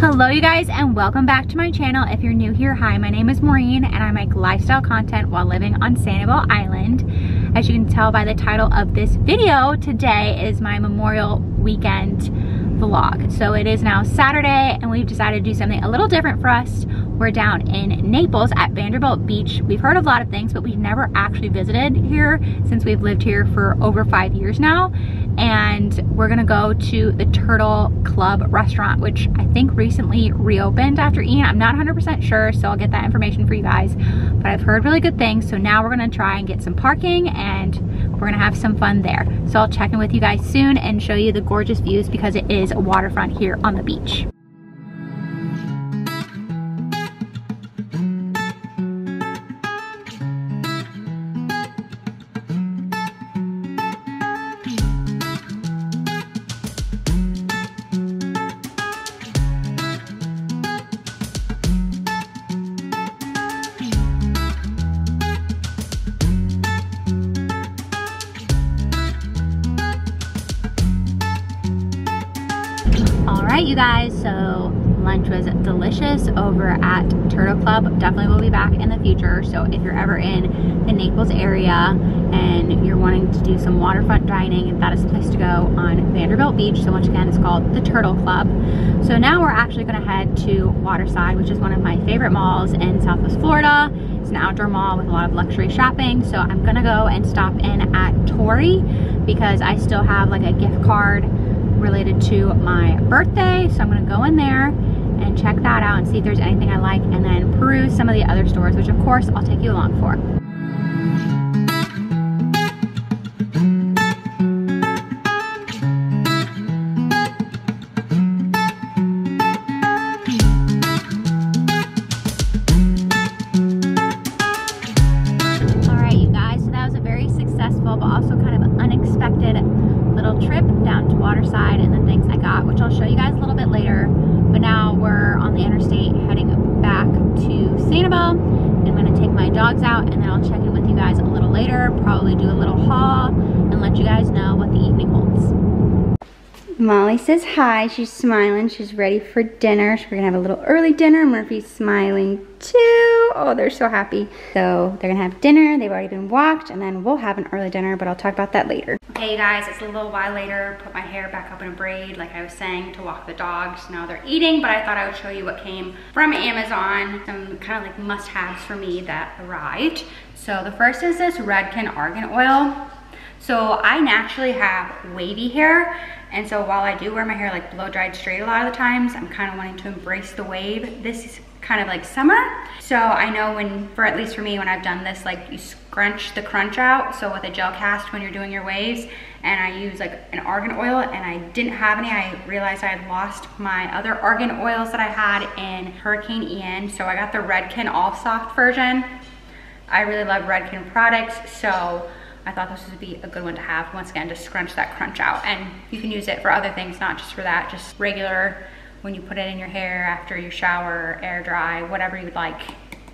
Hello you guys, and welcome back to my channel. If you're new here, hi, my name is Maureen and I make lifestyle content while living on Sanibel Island. As you can tell by the title of this video, today is my Memorial Weekend vlog. So it is now Saturday and we've decided to do something a little different for us. We're down in Naples at Vanderbilt Beach. We've heard a lot of things, but we've never actually visited here since we've lived here for over 5 years now. And we're gonna go to the Turtle Club restaurant, which I think recently reopened after Ian. I'm not 100% sure, so I'll get that information for you guys. But I've heard really good things, so now we're gonna try and get some parking and we're gonna have some fun there. So I'll check in with you guys soon and show you the gorgeous views because it is waterfront here on the beach. You guys, so lunch was delicious over at Turtle Club. Definitely will be back in the future, so if you're ever in the Naples area and you're wanting to do some waterfront dining, that is the place to go on Vanderbilt Beach. So once again, it's called the Turtle Club. So now we're actually going to head to Waterside, which is one of my favorite malls in Southwest Florida. It's an outdoor mall with a lot of luxury shopping, so I'm gonna go and stop in at Tory because I still have like a gift card related to my birthday, so I'm gonna go in there and check that out and see if there's anything I like, and then peruse some of the other stores, which of course I'll take you along for. Molly says hi, she's smiling, she's ready for dinner. We're gonna have a little early dinner. Murphy's smiling too. Oh, they're so happy. So they're gonna have dinner, they've already been walked, and then we'll have an early dinner, but I'll talk about that later. Okay, you guys, it's a little while later. Put my hair back up in a braid, like I was saying, to walk the dogs. Now they're eating, but I thought I would show you what came from Amazon. Some kind of like must-haves for me that arrived. So the first is this Redken Argan Oil. So I naturally have wavy hair, and so while I do wear my hair like blow dried straight a lot of the times, I'm kind of wanting to embrace the wave. This is kind of like summer. So I know when, for at least for me, when I've done this, like you scrunch the crunch out. So with a gel cast when you're doing your waves, and I use like an argan oil, and I didn't have any. I realized I had lost my other argan oils that I had in Hurricane Ian. So I got the Redken All Soft version. I really love Redken products, so I thought this would be a good one to have. Once again, just scrunch that crunch out, and you can use it for other things, not just for that, just regular when you put it in your hair after your shower, air dry, whatever you would like.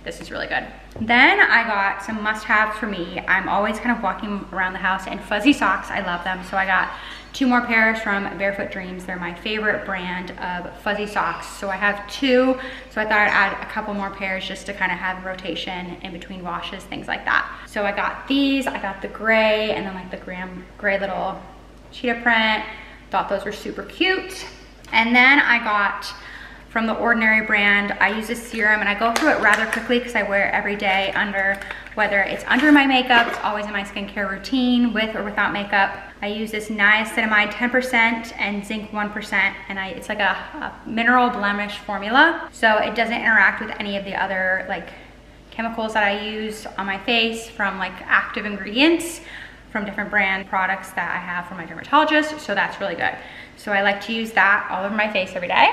This is really good. Then I got some must-haves for me. I'm always kind of walking around the house in fuzzy socks. I love them. So I got two more pairs from Barefoot Dreams. They're my favorite brand of fuzzy socks. So I have two. So I thought I'd add a couple more pairs just to kind of have rotation in between washes, things like that. So I got these. I got the gray and then like the gray little cheetah print. Thought those were super cute. And then I got from the Ordinary brand, I use a serum, and I go through it rather quickly because I wear it every day under, whether it's under my makeup, it's always in my skincare routine, with or without makeup. I use this niacinamide 10% and zinc 1%, and it's like a mineral blemish formula. So it doesn't interact with any of the other like chemicals that I use on my face from like active ingredients from different brand products that I have from my dermatologist, so that's really good. So I like to use that all over my face every day.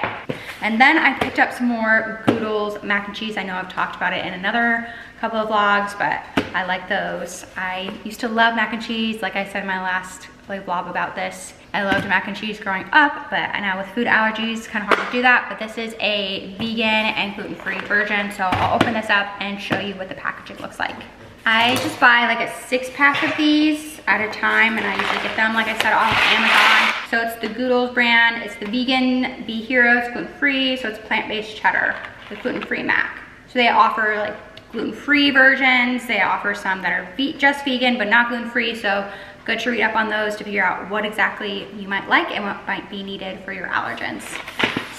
And then I picked up some more Goodles mac and cheese. I know I've talked about it in another couple of vlogs, but I like those. I used to love mac and cheese, like I said in my last vlog about this. I loved mac and cheese growing up, but now with food allergies, it's kind of hard to do that. But this is a vegan and gluten-free version, so I'll open this up and show you what the packaging looks like. I just buy like a 6-pack of these at a time, and I usually get them, like I said, off Amazon. So it's the Goodles brand. It's the vegan, Be Hero, it's gluten-free, so it's plant-based cheddar, the gluten-free mac. So they offer like gluten-free versions. They offer some that are just vegan, but not gluten-free. So go to read up on those to figure out what exactly you might like and what might be needed for your allergens.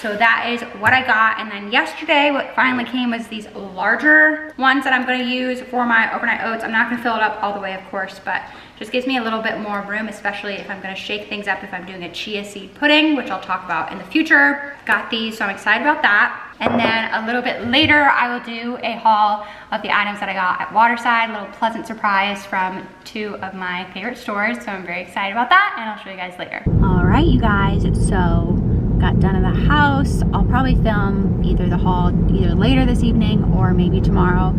So that is what I got. And then yesterday, what finally came was these larger ones that I'm gonna use for my overnight oats. I'm not gonna fill it up all the way, of course, but just gives me a little bit more room, especially if I'm gonna shake things up if I'm doing a chia seed pudding, which I'll talk about in the future. Got these, so I'm excited about that. And then a little bit later, I will do a haul of the items that I got at Waterside, a little pleasant surprise from two of my favorite stores. So I'm very excited about that, and I'll show you guys later. All right, you guys, so got done at the house. I'll probably film either the haul either later this evening or maybe tomorrow,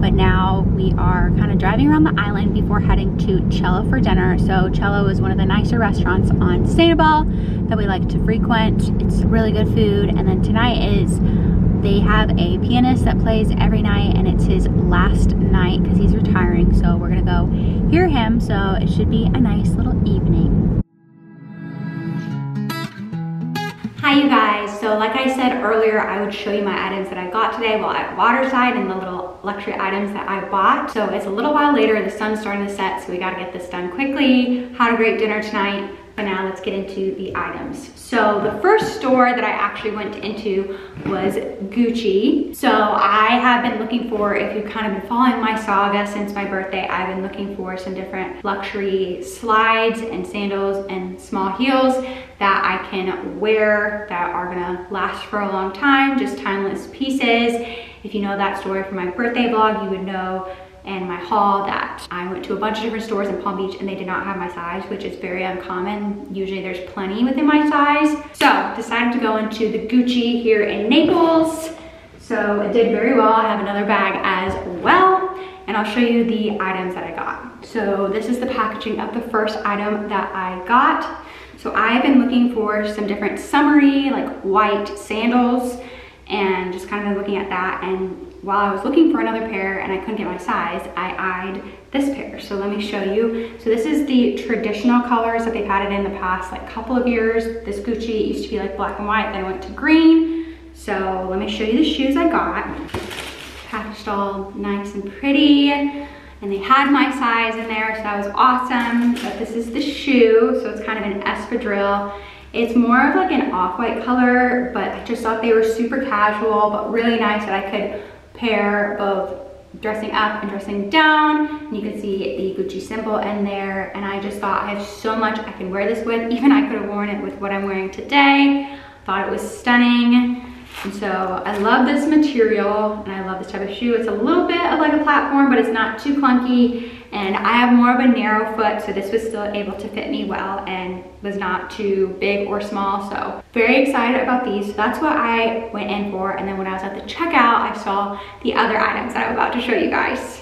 but now we are kind of driving around the island before heading to Cello for dinner. So Cello is one of the nicer restaurants on Sanibel that we like to frequent. It's really good food. And then tonight is, they have a pianist that plays every night, and it's his last night because he's retiring, so we're gonna go hear him. So it should be a nice little evening. Hi you guys, so like I said earlier, I would show you my items that I got today while at Waterside and the little luxury items that I bought. So it's a little while later, the sun's starting to set, so we gotta get this done quickly. Had a great dinner tonight, but now let's get into the items. So the first store that I actually went into was Gucci. So I have been looking for, if you've kind of been following my saga since my birthday, I've been looking for some different luxury slides and sandals and small heels that I can wear that are gonna last for a long time, just timeless pieces. If you know that story from my birthday vlog, you would know, and my haul, that I went to a bunch of different stores in Palm Beach and they did not have my size, which is very uncommon. Usually there's plenty within my size. So decided to go into the Gucci here in Naples. So it did very well. I have another bag as well, and I'll show you the items that I got. So this is the packaging of the first item that I got. So I've been looking for some different summery, like white sandals, and just kind of looking at that. And while I was looking for another pair and I couldn't get my size, I eyed this pair. So let me show you. So this is the traditional colors that they've had it in the past like couple of years. This Gucci used to be like black and white, then it went to green. So let me show you the shoes I got. Packaged all nice and pretty. And they had my size in there, so that was awesome. But this is the shoe, so it's kind of an espadrille. It's more of like an off-white color, but I just thought they were super casual, but really nice that I could pair both dressing up and dressing down. And you can see the Gucci symbol in there, and I just thought I have so much I can wear this with. Even I could have worn it with what I'm wearing today. Thought it was stunning. And so I love this material and I love this type of shoe. It's a little bit of like a platform, but it's not too clunky, and I have more of a narrow foot, so this was still able to fit me well and was not too big or small. So very excited about these. So that's what I went in for. And then when I was at the checkout, I saw the other items that I'm about to show you guys.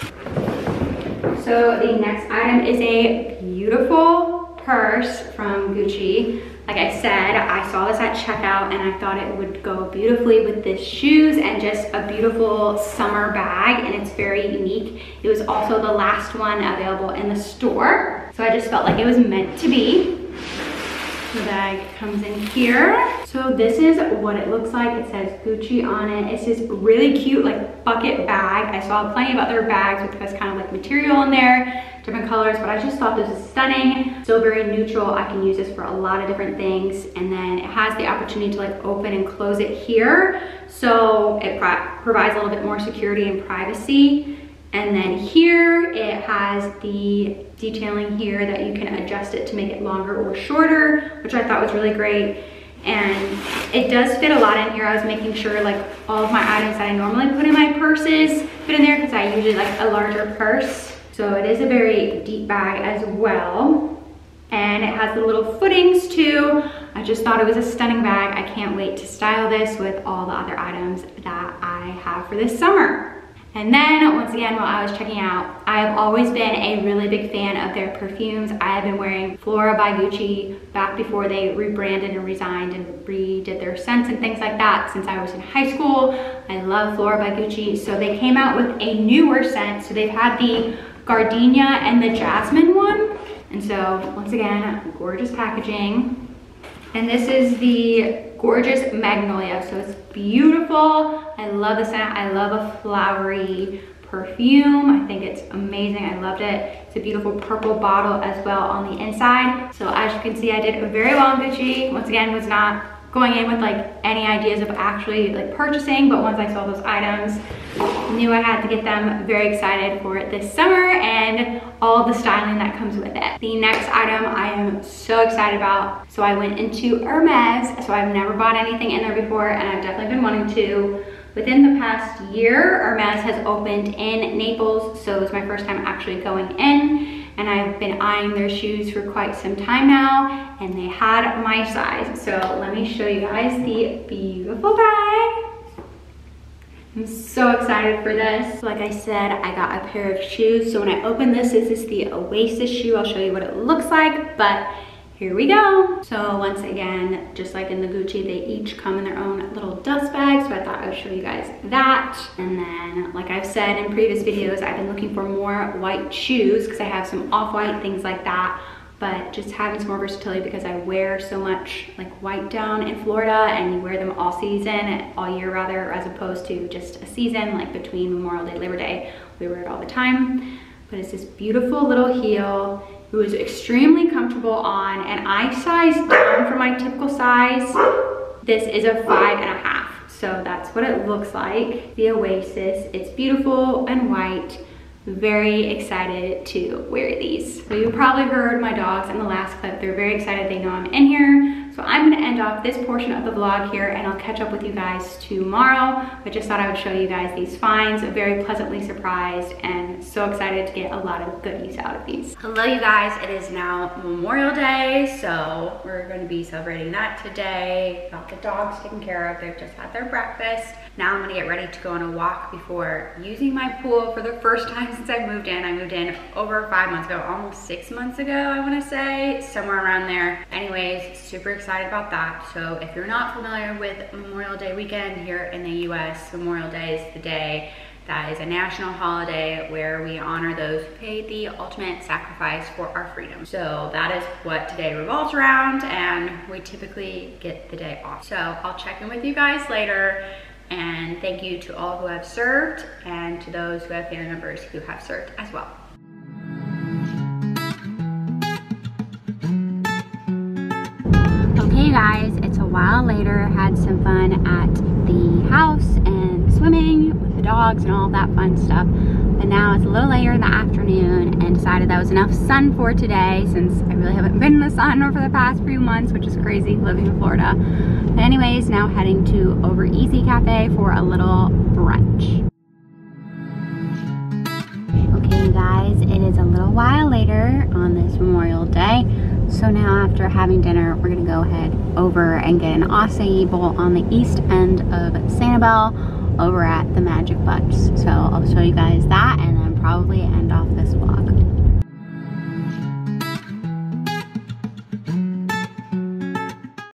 So the next item is a beautiful purse from Gucci. Like I said, I saw this at checkout and I thought it would go beautifully with the shoes and just a beautiful summer bag, and it's very unique. It was also the last one available in the store, so I just felt like it was meant to be. The bag comes in here. So this is what it looks like. It says Gucci on it. It's this really cute like bucket bag. I saw plenty of other bags with this kind of like material in there, different colors, but I just thought this was stunning. So very neutral. I can use this for a lot of different things. And then it has the opportunity to like open and close it here. So it provides a little bit more security and privacy. And then here it has the detailing here that you can adjust it to make it longer or shorter, which I thought was really great. And it does fit a lot in here. I was making sure like all of my items that I normally put in my purses fit in there, because I usually like a larger purse. So it is a very deep bag as well. And it has the little footings too. I just thought it was a stunning bag. I can't wait to style this with all the other items that I have for this summer. And then once again, while I was checking out, I have always been a really big fan of their perfumes. I have been wearing Flora by Gucci back before they rebranded and resigned and redid their scents and things like that since I was in high school. I love Flora by Gucci. So they came out with a newer scent. So they've had the gardenia and the jasmine one. And so once again, gorgeous packaging. And this is the gorgeous magnolia. So it's beautiful. I love the scent. I love a flowery perfume. I think it's amazing. I loved it. It's a beautiful purple bottle as well on the inside. So as you can see, I did very well in Gucci. Once again, was not going in with like any ideas of actually like purchasing, but once I saw those items, knew I had to get them. Very excited for it this summer and all the styling that comes with it. The next item I am so excited about. So I went into Hermes. So I've never bought anything in there before and I've definitely been wanting to. Within the past year, Hermes has opened in Naples. So it was my first time actually going in. And I've been eyeing their shoes for quite some time now, and they had my size. So let me show you guys the beautiful bag. I'm so excited for this. Like I said, I got a pair of shoes. So when I open this is the Oasis shoe. I'll show you what it looks like, but here we go. So once again, just like in the Gucci, they each come in their own little dust bags. So I thought I would show you guys that. And then, like I've said in previous videos, I've been looking for more white shoes because I have some off-white, things like that. But just having some more versatility because I wear so much like white down in Florida, and you wear them all season, all year rather, as opposed to just a season, like between Memorial Day, Labor Day, we wear it all the time. But it's this beautiful little heel. It was extremely comfortable on, and I sized down from my typical size. This is a 5.5, so that's what it looks like. The Oasis, it's beautiful and white. Very excited to wear these. So you probably heard my dogs in the last clip. They're very excited, they know I'm in here. So I'm gonna end off this portion of the vlog here and I'll catch up with you guys tomorrow. But just thought I would show you guys these finds. I'm very pleasantly surprised and so excited to get a lot of good use out of these. Hello you guys, it is now Memorial Day. So we're gonna be celebrating that today. Got the dogs taken care of, they've just had their breakfast. Now I'm gonna get ready to go on a walk before using my pool for the first time since I moved in. I moved in over 5 months ago, almost 6 months ago, I wanna say, somewhere around there. Anyways, super excited about that. So if you're not familiar with Memorial Day weekend here in the US, Memorial Day is the day that is a national holiday where we honor those who paid the ultimate sacrifice for our freedom. So that is what today revolves around, and we typically get the day off. So I'll check in with you guys later. And thank you to all who have served and to those who have family members who have served as well. Okay guys, it's a while later. Had some fun at the house and swimming with the dogs and all that fun stuff. But now it's a little later in the afternoon and decided that was enough sun for today since I really haven't been in the sun over the past few months, which is crazy living in Florida. But anyways, now heading to Over Easy Cafe for a little brunch. Okay you guys, it is a little while later on this Memorial Day. So now after having dinner, we're gonna go ahead over and get an acai bowl on the east end of Sanibel, over at the Magic Bucks. So I'll show you guys that and then probably end off this vlog.